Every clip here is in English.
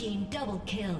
team double kill.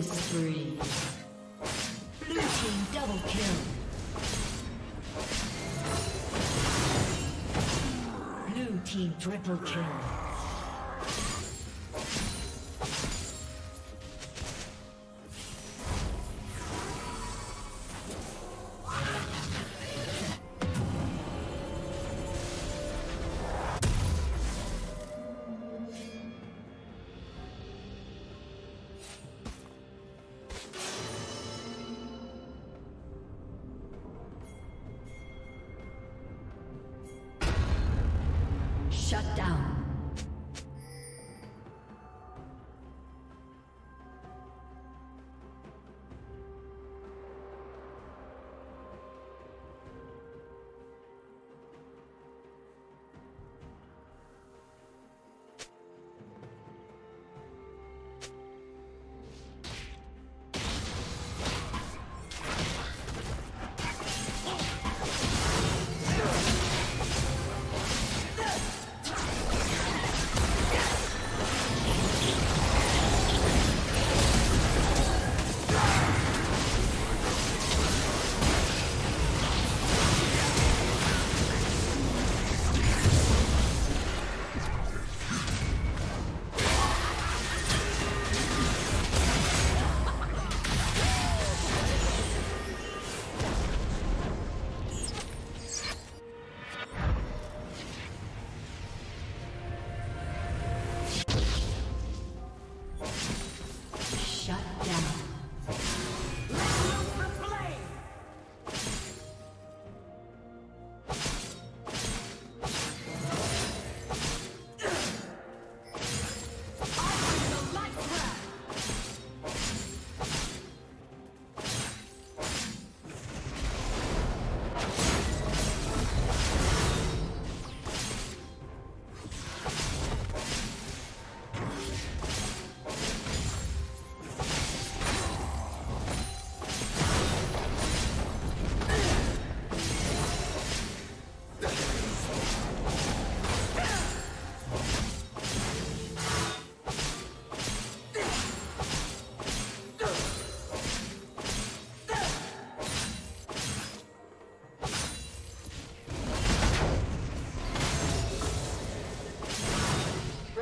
Spree. Blue team double kill. Blue team triple kill. Shut down.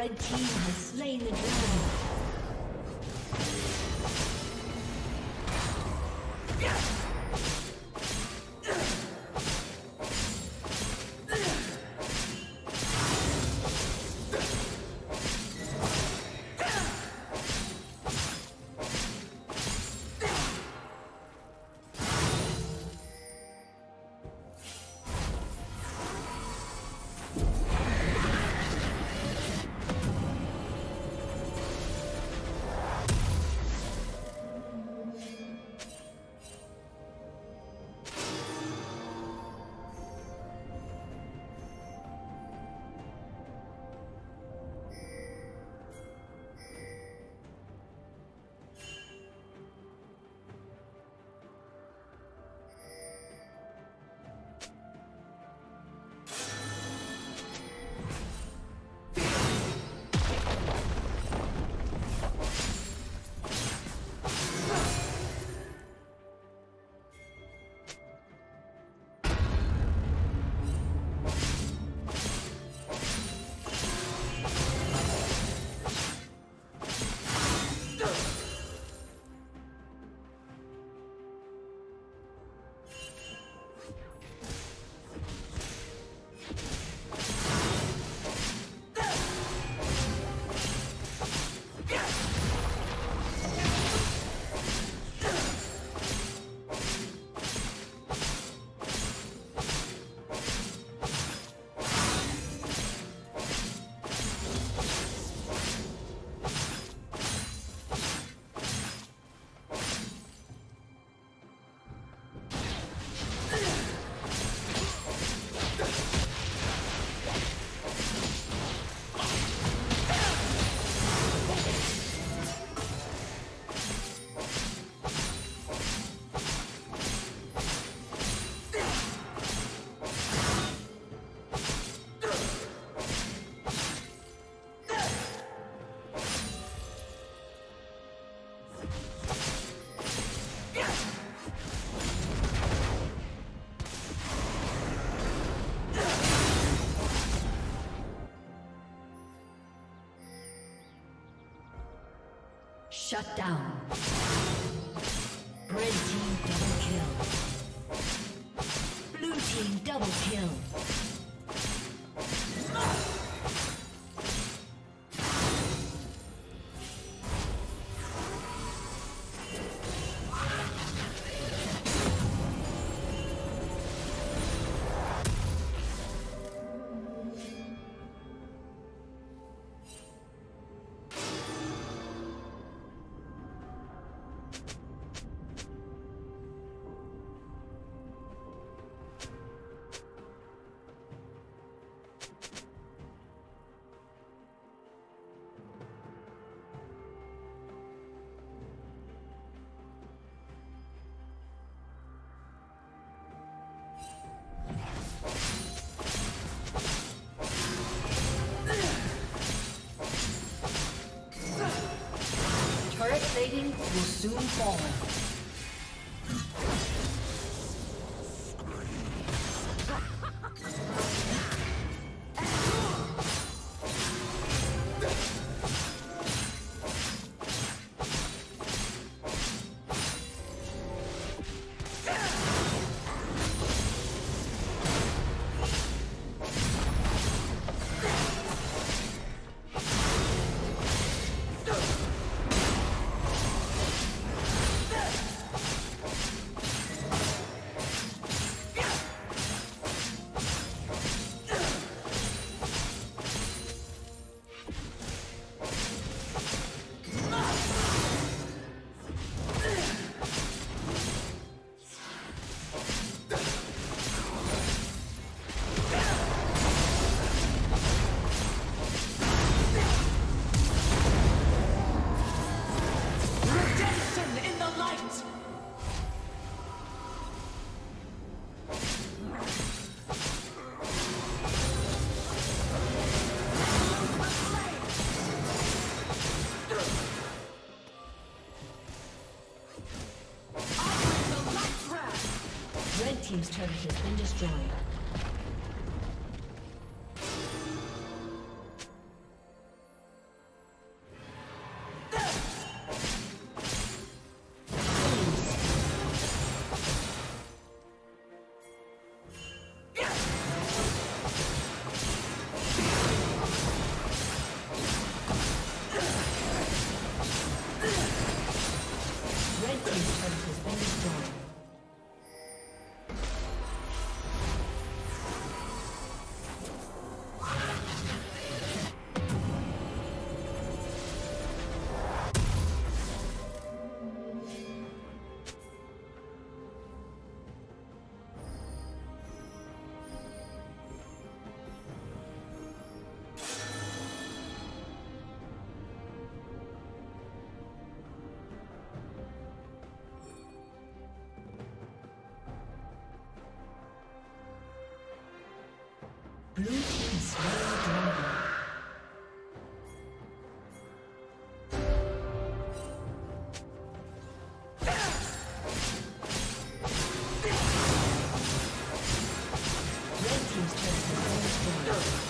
The team has slain the dragon. Shut down. Red team double kill. Blue team double kill. Plating will soon fall. Team's turret has been destroyed. Blue team slain the dragon. Red team's turret has been destroyed.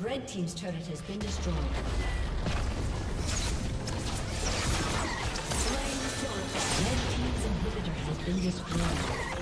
Red Team's turret has been destroyed. Red Team's inhibitor has been destroyed.